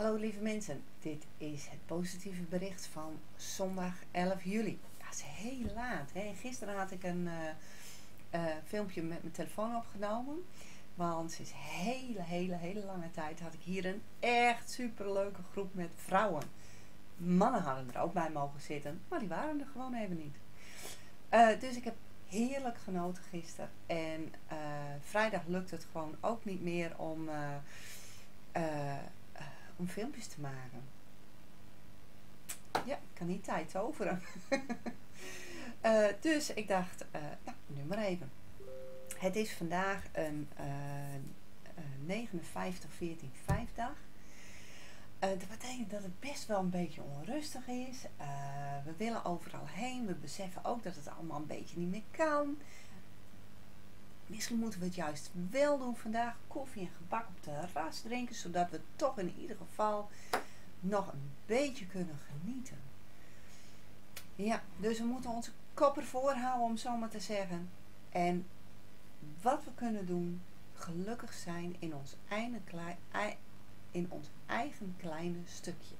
Hallo lieve mensen, dit is het positieve bericht van zondag 11 juli. Dat is heel laat. Hè? Gisteren had ik een filmpje met mijn telefoon opgenomen. Want sinds hele lange tijd had ik hier een echt superleuke groep met vrouwen. Mannen hadden er ook bij mogen zitten, maar die waren er gewoon even niet. Dus ik heb heerlijk genoten gisteren. En vrijdag lukt het gewoon ook niet meer om... om filmpjes te maken. Ja, ik kan niet tijd toveren. Dus ik dacht, nou, nu maar even. Het is vandaag een 59-14-5 dag. Dat betekent dat het best wel een beetje onrustig is. We willen overal heen. We beseffen ook dat het allemaal een beetje niet meer kan. Misschien moeten we het juist wel doen vandaag. Koffie en gebak op de terras drinken. Zodat we toch in ieder geval nog een beetje kunnen genieten. Ja, dus we moeten onze kop ervoor houden, om zo maar te zeggen. En wat we kunnen doen. Gelukkig zijn in ons eigen kleine stukje.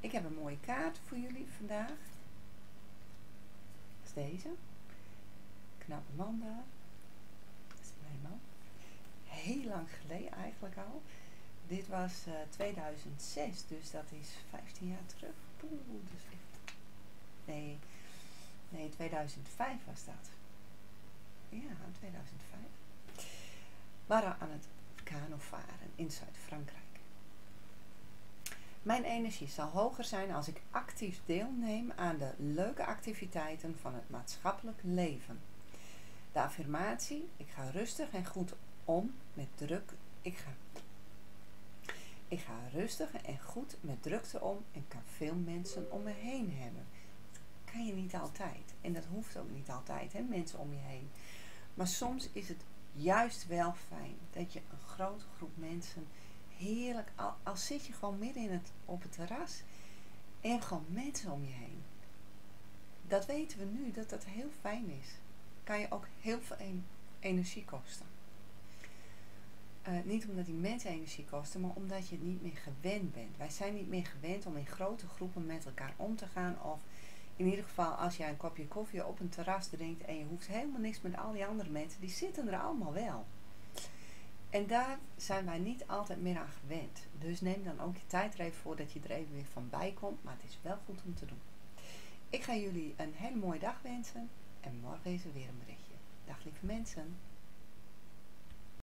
Ik heb een mooie kaart voor jullie vandaag. Dat is deze. Knappe Manda. Dat is mijn man. Heel lang geleden eigenlijk al. Dit was 2006, dus dat is 15 jaar terug. Poeh, dus echt. Nee, 2005 was dat. Ja, 2005. We waren aan het kanovaren in Zuid-Frankrijk. Mijn energie zal hoger zijn als ik actief deelneem aan de leuke activiteiten van het maatschappelijk leven. De affirmatie, ik ga rustig en goed om met druk. Ik ga rustig en goed met drukte om en kan veel mensen om me heen hebben. Dat kan je niet altijd. En dat hoeft ook niet altijd, hè, mensen om je heen. Maar soms is het juist wel fijn dat je een grote groep mensen heerlijk, al zit je gewoon midden in op het terras en je hebt gewoon mensen om je heen. Dat weten we nu, dat dat heel fijn is. Kan je ook heel veel energie kosten. Niet omdat die mensen energie kosten, maar omdat je het niet meer gewend bent. Wij zijn niet meer gewend om in grote groepen met elkaar om te gaan. Of in ieder geval als jij een kopje koffie op een terras drinkt en je hoeft helemaal niks met al die andere mensen. Die zitten er allemaal wel. En daar zijn wij niet altijd meer aan gewend. Dus neem dan ook je tijd er even voor dat je er even weer van bij komt. Maar het is wel goed om te doen. Ik ga jullie een hele mooie dag wensen. En morgen is er weer een berichtje. Dag lieve mensen.